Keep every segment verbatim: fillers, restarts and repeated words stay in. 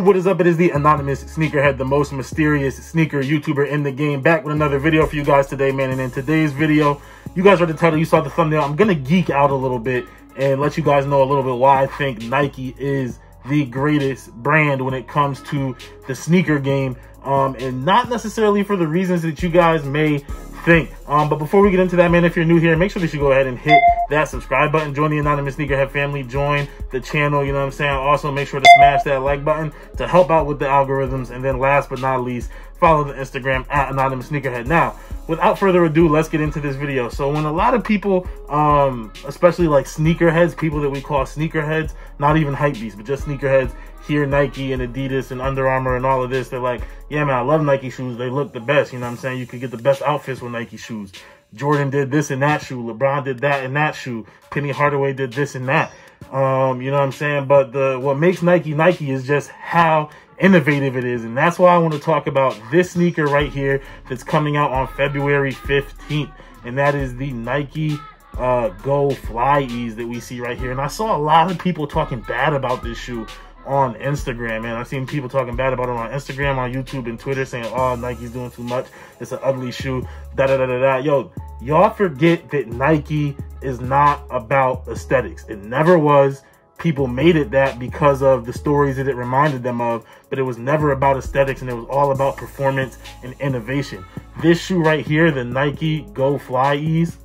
YouTube, what is up? It is the Anonymous Sneakerhead, the most mysterious sneaker YouTuber in the game, back with another video for you guys today, man. And in today's video, you guys read the title, you saw the thumbnail. I'm gonna geek out a little bit and let you guys know a little bit why I think Nike is the greatest brand when it comes to the sneaker game, um, and not necessarily for the reasons that you guys may think. Um, but before we get into that, man, if you're new here, make sure that you go ahead and hit that subscribe button, join the Anonymous Sneakerhead family, join the channel, you know what I'm saying? Also, make sure to smash that like button to help out with the algorithms. And then last but not least, follow the Instagram at Anonymous Sneakerhead. Now, without further ado, let's get into this video. So when a lot of people, um, especially like sneakerheads, people that we call sneakerheads, not even hypebeasts, but just sneakerheads, hear Nike and Adidas and Under Armour and all of this, they're like, yeah, man, I love Nike shoes. They look the best, you know what I'm saying? You could get the best outfits with Nike shoes. Jordan did this and that shoe. LeBron did that and that shoe. Penny Hardaway did this and that. Um, you know what I'm saying? But the what makes Nike Nike is just how innovative it is. And that's why I want to talk about this sneaker right here that's coming out on February fifteenth. And that is the Nike uh, Go FlyEase that we see right here. And I saw a lot of people talking bad about this shoe on Instagram, man. I've seen people talking bad about it on Instagram, on YouTube, and Twitter, saying, oh, Nike's doing too much, it's an ugly shoe, da da da da da. Yo, y'all forget that Nike is not about aesthetics. It never was. People made it that because of the stories that it reminded them of, but it was never about aesthetics, and it was all about performance and innovation. This shoe right here, the Nike Go FlyEase,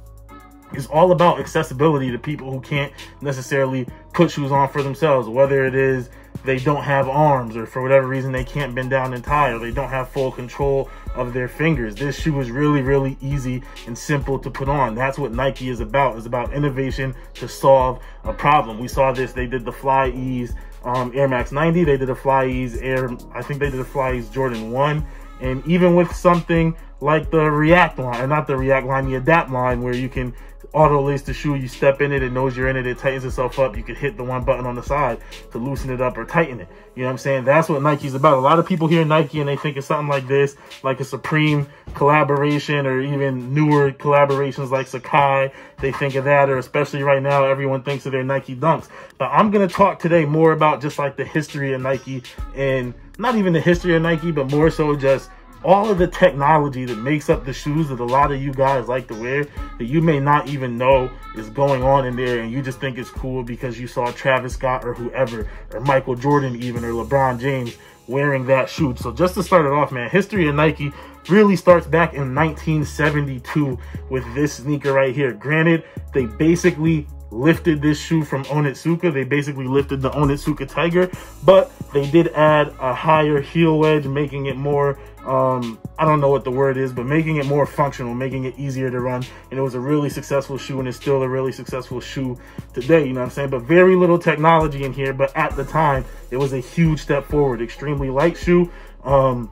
is all about accessibility to people who can't necessarily put shoes on for themselves, whether it is they don't have arms, or for whatever reason they can't bend down and tie, or they don't have full control of their fingers. This shoe is really, really easy and simple to put on. That's what Nike is about. It's about innovation to solve a problem. We saw this. They did the FlyEase um, Air Max ninety. They did a FlyEase Air, I think they did a FlyEase Jordan one. And even with something like the React line, or not the React line, the Adapt line, where you can auto lace the shoe, you step in it, it knows you're in it, it tightens itself up. You can hit the one button on the side to loosen it up or tighten it. You know what I'm saying? That's what Nike's about. A lot of people hear Nike and they think it's something like this, like a Supreme collaboration, or even newer collaborations like Sacai. They think of that, or especially right now, everyone thinks of their Nike Dunks. But I'm going to talk today more about just like the history of Nike, and not even the history of Nike, but more so just all of the technology that makes up the shoes that a lot of you guys like to wear, that you may not even know is going on in there, and you just think it's cool because you saw Travis Scott or whoever, or Michael Jordan even, or LeBron James wearing that shoe. So just to start it off, man, history of Nike really starts back in nineteen seventy-two with this sneaker right here. Granted, they basically lifted this shoe from Onitsuka. They basically lifted the Onitsuka Tiger, but they did add a higher heel wedge, making it more, um, I don't know what the word is, but making it more functional, making it easier to run. And it was a really successful shoe, and it's still a really successful shoe today, you know what I'm saying? But very little technology in here, but at the time, it was a huge step forward. Extremely light shoe, um,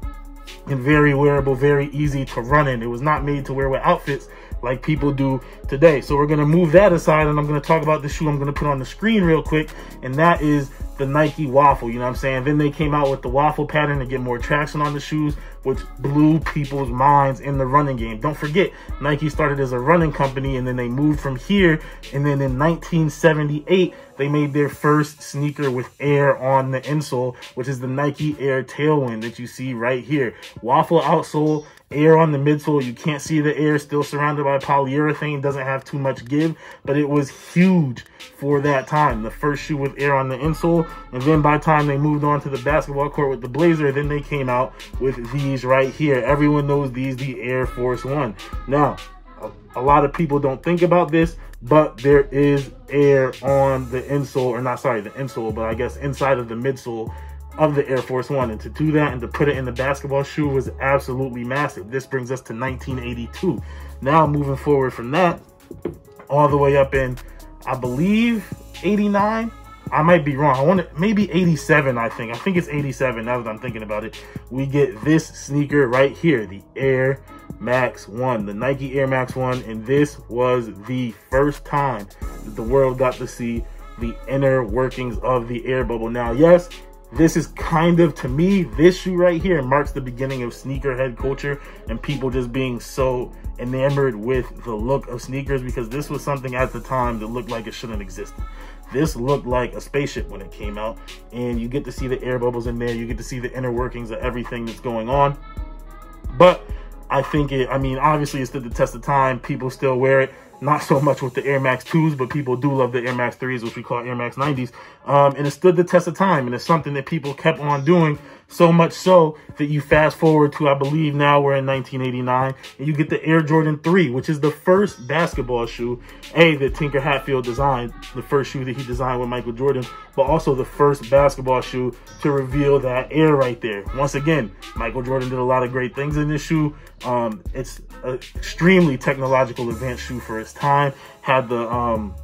and very wearable, very easy to run in. It was not made to wear with outfits like people do today. So we're gonna move that aside, and I'm gonna talk about the shoe I'm gonna put on the screen real quick, and that is the Nike Waffle, you know what I'm saying? Then they came out with the waffle pattern to get more traction on the shoes, which blew people's minds in the running game. Don't forget, Nike started as a running company, and then they moved from here, and then in nineteen seventy-eight, they made their first sneaker with air on the insole, which is the Nike Air Tailwind that you see right here. Waffle outsole, air on the midsole. You can't see the air, still surrounded by polyurethane, doesn't have too much give, but it was huge for that time. The first shoe with air on the insole, and then by the time they moved on to the basketball court with the Blazer, then they came out with these right here. Everyone knows these, the Air Force One. Now, a lot of people don't think about this, but there is air on the insole, or not, sorry, the insole, but I guess inside of the midsole of the Air Force One. And to do that and to put it in the basketball shoe was absolutely massive. This brings us to nineteen eighty-two. Now, moving forward from that, all the way up in, I believe, eighty-nine. I might be wrong. I want to, maybe eighty-seven, I think. I think it's eighty-seven, now that I'm thinking about it. We get this sneaker right here, the Air Max One, the Nike Air Max One. And this was the first time that the world got to see the inner workings of the air bubble. Now, yes, this is kind of, to me, this shoe right here marks the beginning of sneakerhead culture and people just being so and they entered with the look of sneakers, because this was something at the time that looked like it shouldn't exist. This looked like a spaceship when it came out, and you get to see the air bubbles in there. You get to see the inner workings of everything that's going on. But I think it, I mean, obviously it stood the test of time. People still wear it. Not so much with the Air Max twos, but people do love the Air Max threes, which we call Air Max nineties. Um, and it stood the test of time, and it's something that people kept on doing, so much so that you fast forward to, I believe now we're in nineteen eighty-nine, and you get the Air Jordan three, which is the first basketball shoe, A, that Tinker Hatfield designed, the first shoe that he designed with Michael Jordan, but also the first basketball shoe to reveal that air right there. Once again, Michael Jordan did a lot of great things in this shoe. Um, it's an extremely technological advanced shoe for its time. Had the um,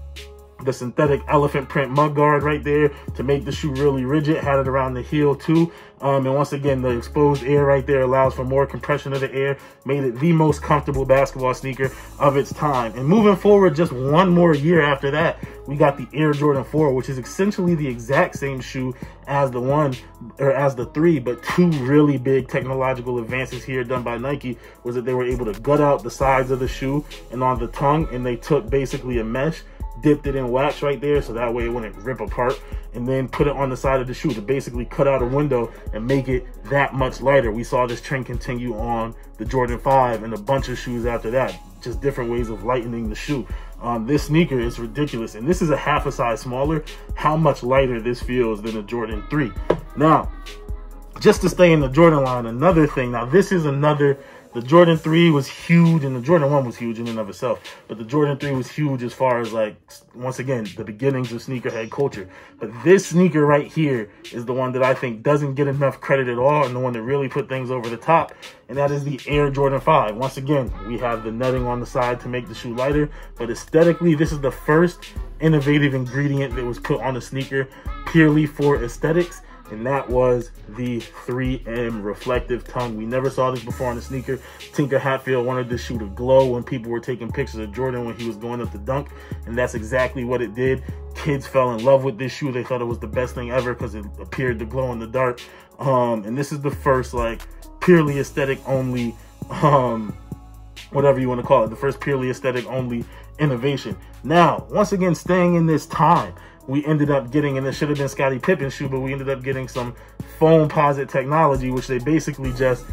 the synthetic elephant print mud guard right there to make the shoe really rigid. Had it around the heel too. Um, and once again, the exposed air right there allows for more compression of the air, made it the most comfortable basketball sneaker of its time. And moving forward just one more year after that, we got the Air Jordan four, which is essentially the exact same shoe as the one, or as the three, but two really big technological advances here done by Nike was that they were able to gut out the sides of the shoe and on the tongue, and they took basically a mesh, dipped it in wax right there so that way it wouldn't rip apart, and then put it on the side of the shoe to basically cut out a window and make it that much lighter. We saw this trend continue on the Jordan five and a bunch of shoes after that, just different ways of lightening the shoe. Um, this sneaker is ridiculous, and this is a half a size smaller. How much lighter this feels than a Jordan three. Now, just to stay in the Jordan line, another thing, now this is another, the Jordan three was huge, and the Jordan one was huge in and of itself. But the Jordan three was huge as far as, like, once again, the beginnings of sneakerhead culture. But this sneaker right here is the one that I think doesn't get enough credit at all, and the one that really put things over the top. And that is the Air Jordan five. Once again, we have the netting on the side to make the shoe lighter. But aesthetically, this is the first innovative ingredient that was put on a sneaker purely for aesthetics. And that was the three M reflective tongue. We never saw this before on a sneaker. Tinker Hatfield wanted this shoe to glow when people were taking pictures of Jordan when he was going up to dunk, and that's exactly what it did. Kids fell in love with this shoe. They thought it was the best thing ever because it appeared to glow in the dark. Um, and this is the first, like, purely aesthetic only, um, whatever you want to call it, the first purely aesthetic only innovation. Now, once again, staying in this time, we ended up getting, and it should have been Scottie Pippen's shoe, but we ended up getting some Foamposite technology, which they basically just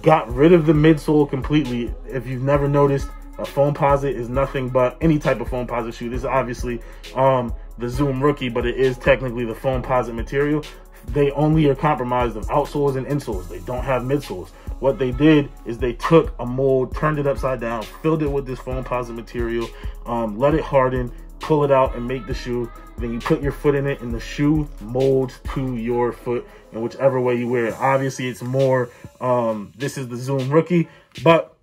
got rid of the midsole completely. If you've never noticed, a Foamposite is nothing but any type of Foamposite shoe. This is obviously um, the Zoom Rookie, but it is technically the Foamposite material. They only are comprised of outsoles and insoles. They don't have midsoles. What they did is they took a mold, turned it upside down, filled it with this Foamposite material, um, let it harden, pull it out and make the shoe. Then you put your foot in it and the shoe molds to your foot in whichever way you wear it. Obviously it's more, um, this is the Zoom Rookie, but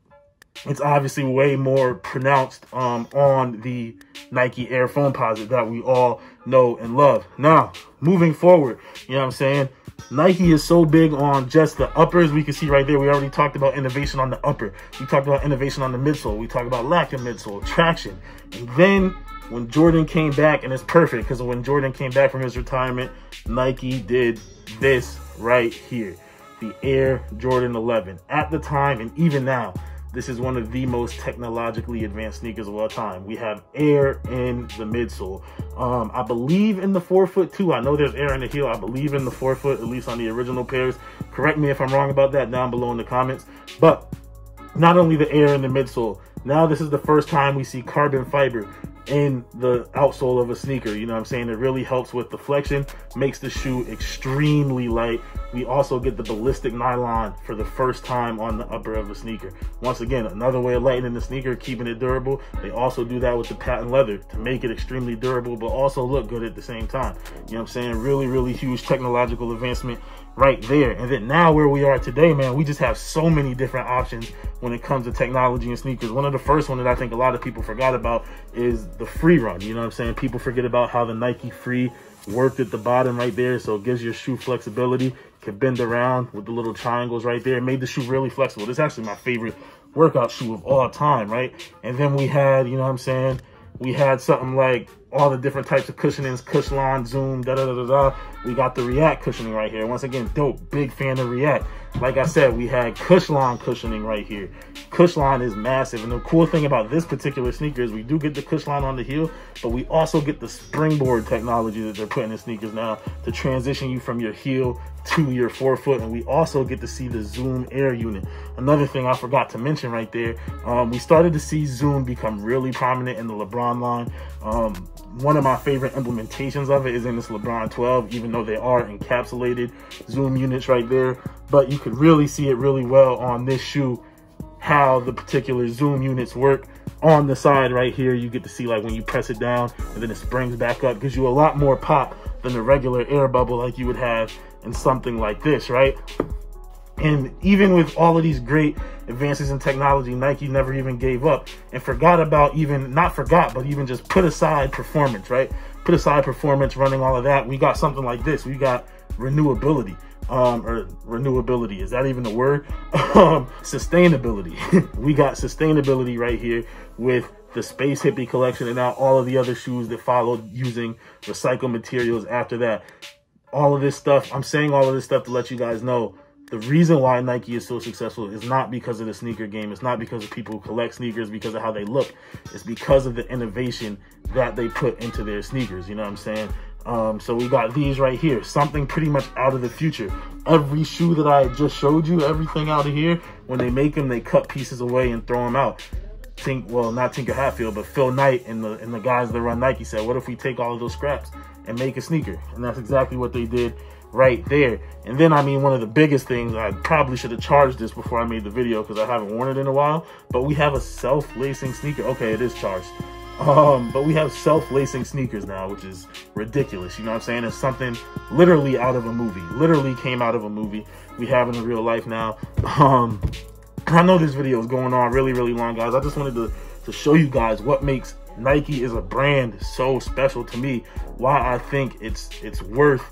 it's obviously way more pronounced um, on the Nike Air Foamposite that we all know and love. Now, moving forward, you know what I'm saying? Nike is so big on just the uppers. We can see right there, we already talked about innovation on the upper. We talked about innovation on the midsole. We talked about lack of midsole, traction. And then when Jordan came back, and it's perfect, because when Jordan came back from his retirement, Nike did this right here, the Air Jordan eleven. At the time, and even now, this is one of the most technologically advanced sneakers of all time. We have air in the midsole. Um, I believe in the forefoot too. I know there's air in the heel. I believe in the forefoot, at least on the original pairs. Correct me if I'm wrong about that down below in the comments. But not only the air in the midsole, now this is the first time we see carbon fiber in the outsole of a sneaker. You know what I'm saying? It really helps with the flexion, makes the shoe extremely light. We also get the ballistic nylon for the first time on the upper of a sneaker. Once again, another way of lightening the sneaker, keeping it durable. They also do that with the patent leather to make it extremely durable, but also look good at the same time. You know what I'm saying? Really, really huge technological advancement right there. And then now where we are today, man, we just have so many different options when it comes to technology and sneakers. One of the first one that I think a lot of people forgot about is the Free Run. You know what I'm saying? People forget about how the Nike Free worked at the bottom right there, so it gives your shoe flexibility, can bend around with the little triangles right there. It made the shoe really flexible. This is actually my favorite workout shoe of all time, right? And then we had, you know what I'm saying, we had something like all the different types of cushionings, Cushlon, Zoom, da da da da da. We got the React cushioning right here. Once again, dope, big fan of React. Like I said, we had Cushlon cushioning right here. Cushlon is massive, and the cool thing about this particular sneaker is we do get the Cushlon on the heel, but we also get the Springboard technology that they're putting in sneakers now to transition you from your heel to your forefoot, and we also get to see the Zoom Air unit. Another thing I forgot to mention right there, um, we started to see Zoom become really prominent in the LeBron line. Um, one of my favorite implementations of it is in this LeBron twelve, even though they are encapsulated Zoom units right there, but you could really see it really well on this shoe how the particular Zoom units work. On the side right here, you get to see like when you press it down and then it springs back up, gives you a lot more pop than the regular air bubble like you would have in something like this, right? And even with all of these great advances in technology, Nike never even gave up and forgot about even, not forgot, but even just put aside performance, right? Put aside performance, running all of that. We got something like this. We got renewability. Um, or renewability, is that even a word? Um, sustainability. We got sustainability right here with the Space Hippie collection and now all of the other shoes that followed using recycled materials after that. All of this stuff, I'm saying all of this stuff to let you guys know the reason why Nike is so successful is not because of the sneaker game. It's not because of people who collect sneakers, because of how they look. It's because of the innovation that they put into their sneakers. You know what I'm saying? Um, so we got these right here, something pretty much out of the future. Every shoe that I just showed you, everything out of here, when they make them, they cut pieces away and throw them out. Think, well, not Tinker Hatfield, but Phil Knight and the, and the guys that run Nike said, what if we take all of those scraps and make a sneaker? And that's exactly what they did right there. And then, I mean, one of the biggest things, I probably should have charged this before I made the video because I haven't worn it in a while, but we have a self-lacing sneaker. Okay, it is charged. Um, but we have self-lacing sneakers now, which is ridiculous. You know what I'm saying? It's something literally out of a movie, literally came out of a movie. We have it in real life now. Um, I know this video is going on really, really long, guys. I just wanted to, to show you guys what makes Nike as a brand so special to me, why I think it's, it's worth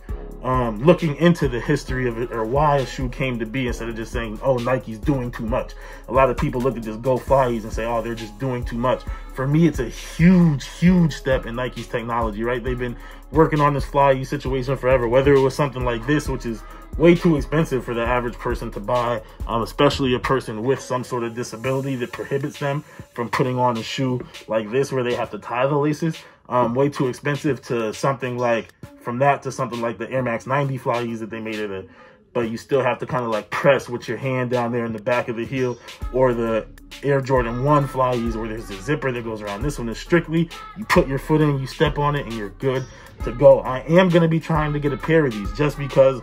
um, looking into the history of it or why a shoe came to be instead of just saying, oh, Nike's doing too much. A lot of people look at this Go FlyEase and say, oh, they're just doing too much. For me, it's a huge, huge step in Nike's technology, right? They've been working on this FlyEase situation forever, whether it was something like this, which is way too expensive for the average person to buy, um, especially a person with some sort of disability that prohibits them from putting on a shoe like this where they have to tie the laces. Um, way too expensive to something like, from that to something like the Air Max ninety FlyEase that they made it a, but you still have to kind of like press with your hand down there in the back of the heel, or the Air Jordan one FlyEase where there's a zipper that goes around. This one is strictly, you put your foot in, you step on it, and you're good to go. I am gonna be trying to get a pair of these just because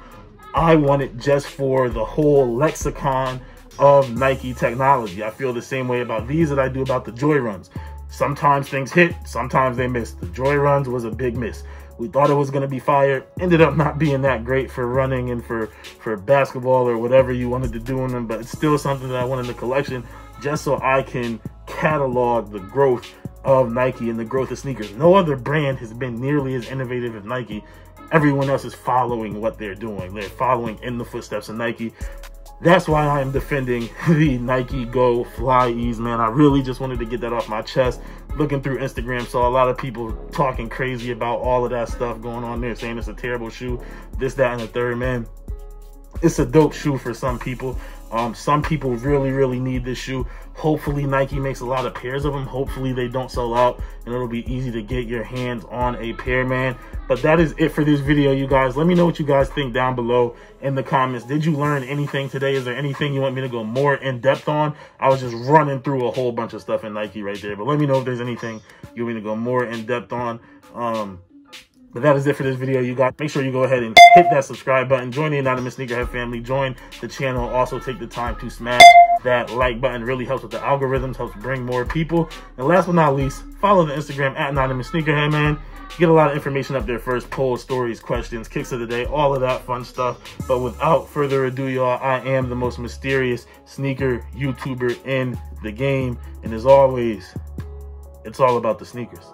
I want it, just for the whole lexicon of Nike technology. I feel the same way about these that I do about the Joy Runs. Sometimes things hit, sometimes they miss. The Joy Runs was a big miss. We thought it was gonna be fire, ended up not being that great for running and for, for basketball or whatever you wanted to do in them, but it's still something that I want in the collection just so I can catalog the growth of Nike and the growth of sneakers. No other brand has been nearly as innovative as Nike. Everyone else is following what they're doing. They're following in the footsteps of Nike. That's why I am defending the Nike Go FlyEase, man. I really just wanted to get that off my chest. Looking through Instagram, saw a lot of people talking crazy about all of that stuff going on there, saying it's a terrible shoe, this, that, and the third, man. It's a dope shoe for some people. Um, some people really, really need this shoe. Hopefully Nike makes a lot of pairs of them. Hopefully they don't sell out and it'll be easy to get your hands on a pair, man. But that is it for this video, you guys. Let me know what you guys think down below in the comments. Did you learn anything today? Is there anything you want me to go more in depth on? I was just running through a whole bunch of stuff in Nike right there, but let me know if there's anything you want me to go more in depth on. Um, But that is it for this video, you guys. Make sure you go ahead and hit that subscribe button. Join the Anonymous Sneakerhead family. Join the channel. Also, take the time to smash that like button. Really helps with the algorithms, helps bring more people. And last but not least, follow the Instagram at Anonymous Sneakerhead, man. You get a lot of information up there first. Polls, stories, questions, kicks of the day, all of that fun stuff. But without further ado, y'all, I am the most mysterious sneaker YouTuber in the game. And as always, it's all about the sneakers.